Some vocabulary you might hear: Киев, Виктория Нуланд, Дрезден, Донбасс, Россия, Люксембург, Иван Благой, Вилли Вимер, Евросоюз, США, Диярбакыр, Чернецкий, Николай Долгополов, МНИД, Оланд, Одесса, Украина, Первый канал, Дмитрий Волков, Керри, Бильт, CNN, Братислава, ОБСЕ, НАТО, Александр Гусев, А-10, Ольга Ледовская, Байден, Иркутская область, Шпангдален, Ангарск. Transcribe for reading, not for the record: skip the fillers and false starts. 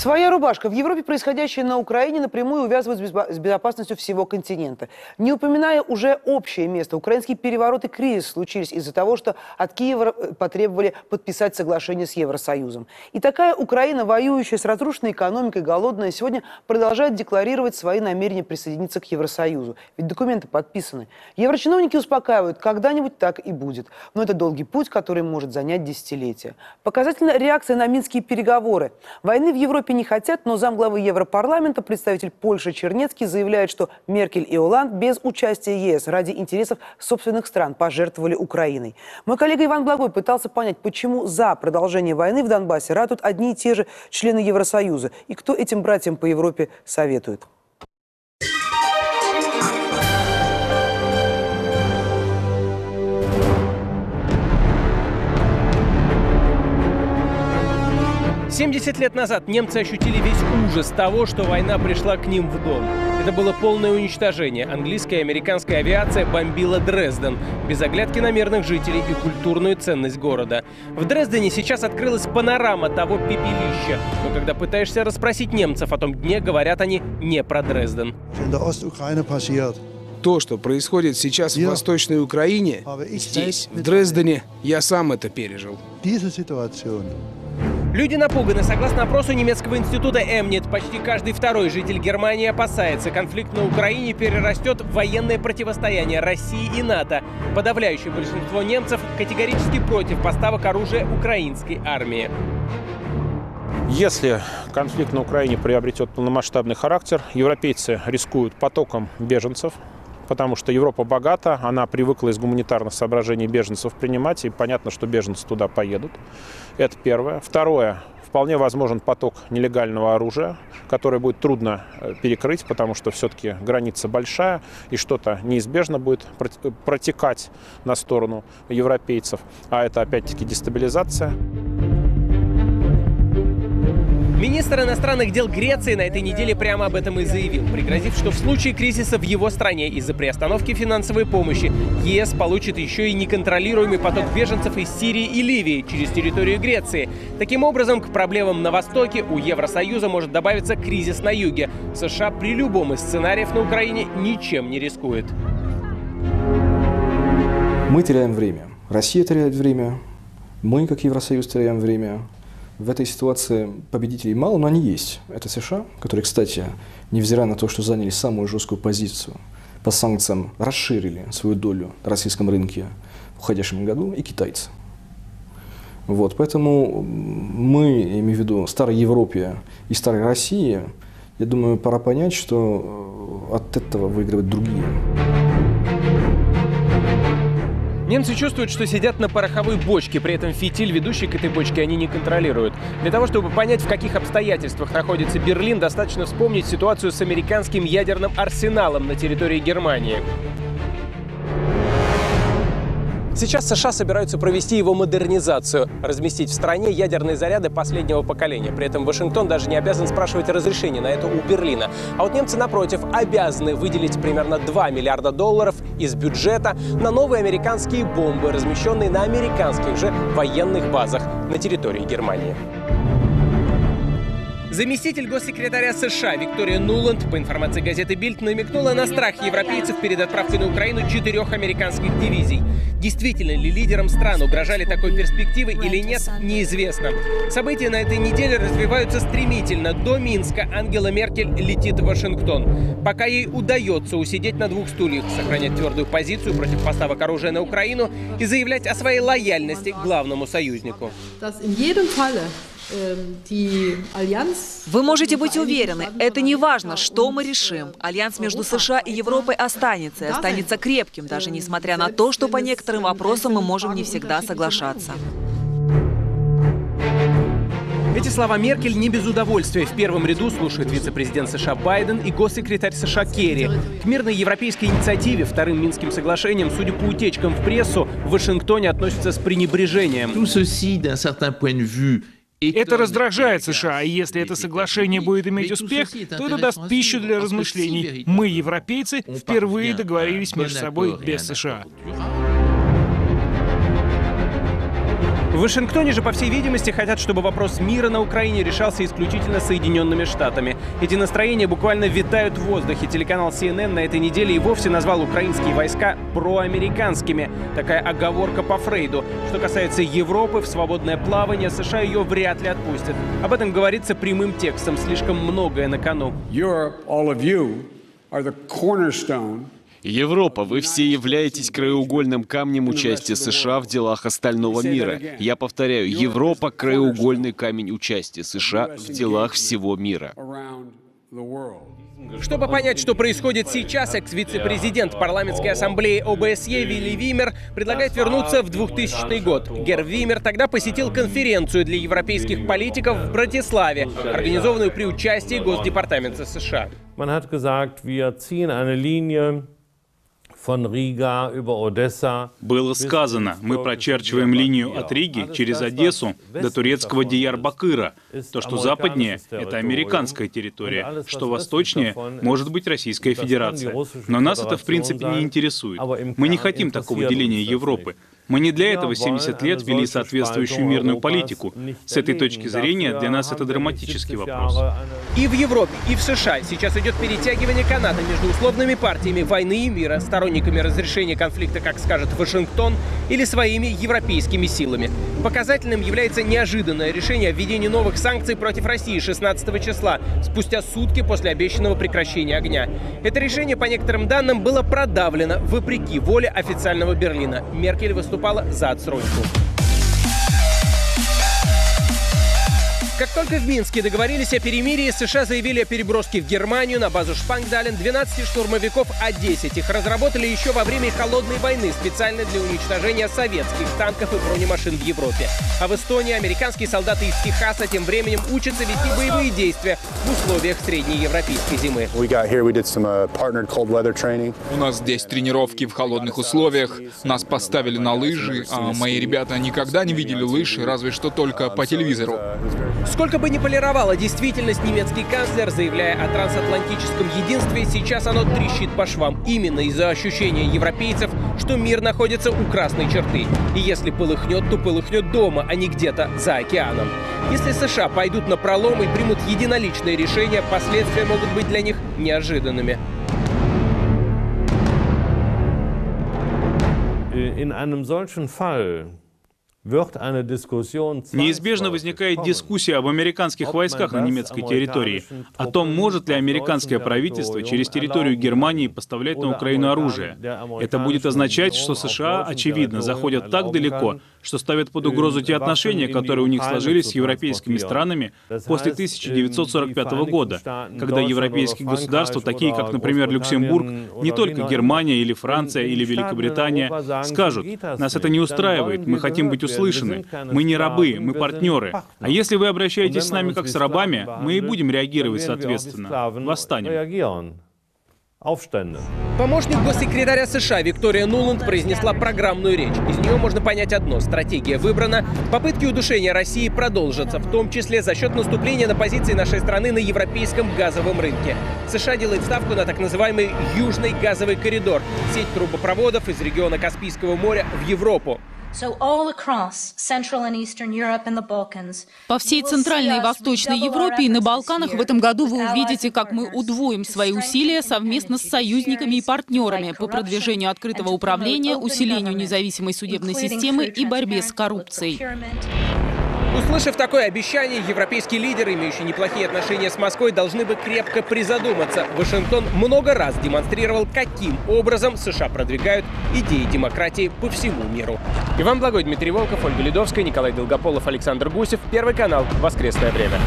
Своя рубашка. В Европе происходящее на Украине напрямую увязывают с безопасностью всего континента. Не упоминая уже общее место, украинские перевороты и кризис случились из-за того, что от Киева потребовали подписать соглашение с Евросоюзом. И такая Украина, воюющая с разрушенной экономикой, голодная, сегодня продолжает декларировать свои намерения присоединиться к Евросоюзу. Ведь документы подписаны. Еврочиновники успокаивают, когда-нибудь так и будет. Но это долгий путь, который может занять десятилетия. Показательна реакция на минские переговоры. Войны в Европе не хотят, но замглавы Европарламента, представитель Польши Чернецкий, заявляет, что Меркель и Оланд без участия ЕС ради интересов собственных стран пожертвовали Украиной. Мой коллега Иван Благой пытался понять, почему за продолжение войны в Донбассе ратуют одни и те же члены Евросоюза и кто этим братьям по Европе советует.70 лет назад немцы ощутили весь ужас того, что война пришла к ним в дом. Это было полное уничтожение. Английская и американская авиация бомбила Дрезден, без оглядки на мирных жителей и культурную ценность города. В Дрездене сейчас открылась панорама того пепелища. Но когда пытаешься расспросить немцев о том дне, говорят они не про Дрезден. То, что происходит сейчас в Восточной Украине, здесь, в Дрездене, я сам это пережил. Люди напуганы. Согласно опросу немецкого института МНИД, почти каждый второй житель Германии опасается, конфликт на Украине перерастет в военное противостояние России и НАТО. Подавляющее большинство немцев категорически против поставок оружия украинской армии. Если конфликт на Украине приобретет полномасштабный характер, европейцы рискуют потоком беженцев, потому что Европа богата, она привыкла из гуманитарных соображений беженцев принимать, и понятно, что беженцы туда поедут. Это первое. Второе. Вполне возможен поток нелегального оружия, которое будет трудно перекрыть, потому что все-таки граница большая, и что-то неизбежно будет протекать на сторону европейцев. А это опять-таки дестабилизация. Министр иностранных дел Греции на этой неделе прямо об этом и заявил, пригрозив, что в случае кризиса в его стране из-за приостановки финансовой помощи ЕС получит еще и неконтролируемый поток беженцев из Сирии и Ливии через территорию Греции. Таким образом, к проблемам на Востоке у Евросоюза может добавиться кризис на юге. США при любом из сценариев на Украине ничем не рискует. Мы теряем время. Россия теряет время. Мы, как Евросоюз, теряем время. В этой ситуации победителей мало, но они есть. Это США, которые, кстати, невзирая на то, что заняли самую жесткую позицию по санкциям, расширили свою долю на российском рынке в уходящем году, и китайцы. Вот, поэтому мы, я имею в виду старой Европе и старой России, я думаю, пора понять, что от этого выигрывают другие. Немцы чувствуют, что сидят на пороховой бочке, при этом фитиль, ведущий к этой бочке, они не контролируют. Для того, чтобы понять, в каких обстоятельствах находится Берлин, достаточно вспомнить ситуацию с американским ядерным арсеналом на территории Германии. Сейчас США собираются провести его модернизацию, разместить в стране ядерные заряды последнего поколения. При этом Вашингтон даже не обязан спрашивать разрешение на это у Берлина. А вот немцы, напротив, обязаны выделить примерно $2 миллиарда из бюджета на новые американские бомбы, размещенные на американских же военных базах на территории Германии. Заместитель госсекретаря США Виктория Нуланд, по информации газеты «Бильт», намекнула на страх европейцев перед отправкой на Украину 4 американских дивизий. Действительно ли лидерам стран угрожали такой перспективы или нет, неизвестно. События на этой неделе развиваются стремительно. До Минска Ангела Меркель летит в Вашингтон. Пока ей удается усидеть на двух стульях, сохранять твердую позицию против поставок оружия на Украину и заявлять о своей лояльности главному союзнику. Вы можете быть уверены, это не важно, что мы решим. Альянс между США и Европой останется, и останется крепким, даже несмотря на то, что по некоторым вопросам мы можем не всегда соглашаться. Эти слова Меркель не без удовольствия. В первом ряду слушают вице-президент США Байден и госсекретарь США Керри. К мирной европейской инициативе, вторым Минским соглашением, судя по утечкам в прессу, в Вашингтоне относятся с пренебрежением. Это раздражает США, и если это соглашение будет иметь успех, то это даст пищу для размышлений. Мы, европейцы, впервые договорились между собой без США. В В Вашингтоне же, по всей видимости, хотят, чтобы вопрос мира на Украине решался исключительно Соединенными Штатами. Эти настроения буквально витают в воздухе. Телеканал CNN на этой неделе и вовсе назвал украинские войска проамериканскими. Такая оговорка по Фрейду. Что касается Европы, в свободное плавание США ее вряд ли отпустят. Об этом говорится прямым текстом. Слишком многое на кону. Европа, вы все являетесь краеугольным камнем участия США в делах остального мира. Я повторяю, Европа – краеугольный камень участия США в делах всего мира. Чтобы понять, что происходит сейчас, экс-вице-президент парламентской ассамблеи ОБСЕ Вилли Вимер предлагает вернуться в 2000 год. Герр Вимер тогда посетил конференцию для европейских политиков в Братиславе, организованную при участии Госдепартамента США. Было сказано, мы прочерчиваем линию от Риги через Одессу до турецкого Диярбакыра. То, что западнее, это американская территория, что восточнее, может быть Российская Федерация. Но нас это в принципе не интересует. Мы не хотим такого деления Европы. Мы не для этого 70 лет вели соответствующую мирную политику. С этой точки зрения для нас это драматический вопрос. И в Европе, и в США сейчас идет перетягивание каната между условными партиями войны и мира, сторонниками разрешения конфликта, как скажет Вашингтон, или своими европейскими силами. Показательным является неожиданное решение о введении новых санкций против России 16 числа, спустя сутки после обещанного прекращения огня. Это решение, по некоторым данным, было продавлено вопреки воле официального Берлина. Меркель выступала за отсрочку. Как только в Минске договорились о перемирии, США заявили о переброске в Германию на базу Шпангдален 12 штурмовиков А-10. Их разработали еще во время холодной войны специально для уничтожения советских танков и бронемашин в Европе. А в Эстонии американские солдаты из Техаса тем временем учатся вести боевые действия в условиях среднеевропейской зимы. У нас здесь тренировки в холодных условиях. Нас поставили на лыжи, а мои ребята никогда не видели лыж, разве что только по телевизору. Сколько бы ни полировала действительность, немецкий канцлер, заявляя о трансатлантическом единстве, сейчас оно трещит по швам. Именно из-за ощущения европейцев, что мир находится у красной черты. И если полыхнет, то полыхнет дома, а не где-то за океаном. Если США пойдут на пролом и примут единоличные решения, последствия могут быть для них неожиданными. Неизбежно возникает дискуссия об американских войсках на немецкой территории, о том, может ли американское правительство через территорию Германии поставлять на Украину оружие. Это будет означать, что США, очевидно, заходят так далеко, что ставят под угрозу те отношения, которые у них сложились с европейскими странами после 1945 года, когда европейские государства, такие как, например, Люксембург, не только Германия или Франция или Великобритания, скажут: «Нас это не устраивает, мы хотим быть услышаны. Мы не рабы, мы партнеры. А если вы обращаетесь с нами как с рабами, мы и будем реагировать соответственно. Восстанем». Помощник госсекретаря США Виктория Нуланд произнесла программную речь. Из нее можно понять одно – стратегия выбрана. Попытки удушения России продолжатся, в том числе за счет наступления на позиции нашей страны на европейском газовом рынке. США делает ставку на так называемый «Южный газовый коридор» – сеть трубопроводов из региона Каспийского моря в Европу. По всей Центральной и Восточной Европе и на Балканах в этом году вы увидите, как мы удвоим свои усилия совместно с союзниками и партнерами по продвижению открытого управления, усилению независимой судебной системы и борьбе с коррупцией. Услышав такое обещание, европейские лидеры, имеющие неплохие отношения с Москвой, должны бы крепко призадуматься. Вашингтон много раз демонстрировал, каким образом США продвигают идеи демократии по всему миру. Иван Благой, Дмитрий Волков, Ольга Ледовская, Николай Долгополов, Александр Гусев. Первый канал. Воскресное время.